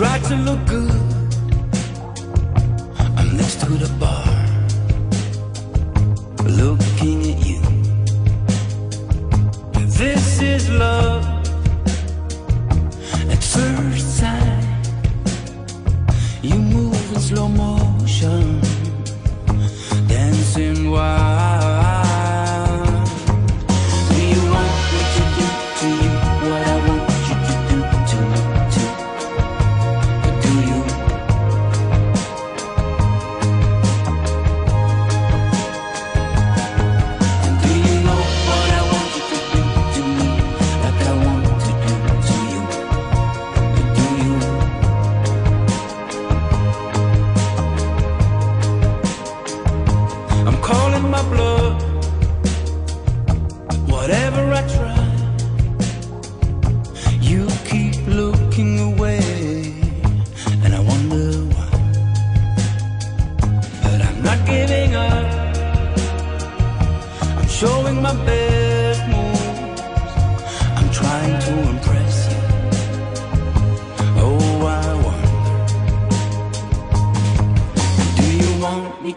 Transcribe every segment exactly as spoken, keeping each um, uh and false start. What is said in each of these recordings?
tried to look good. I'm next to the bar, looking at you. This is love at first sight. You move in slow motion, dancing wild.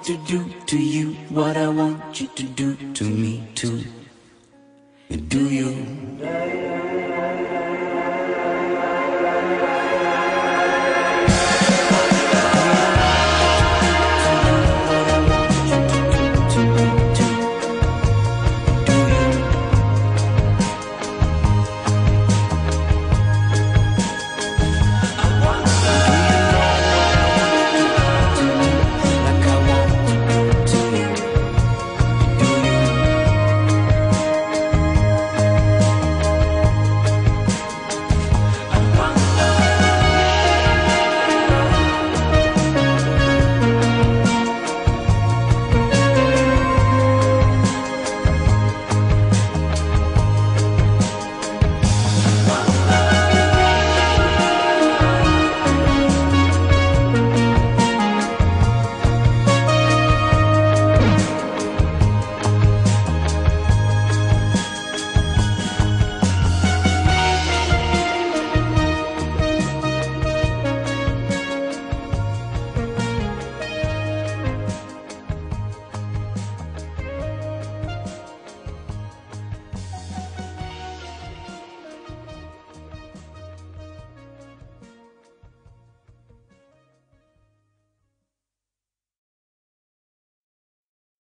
To do to you what I want you to do to me.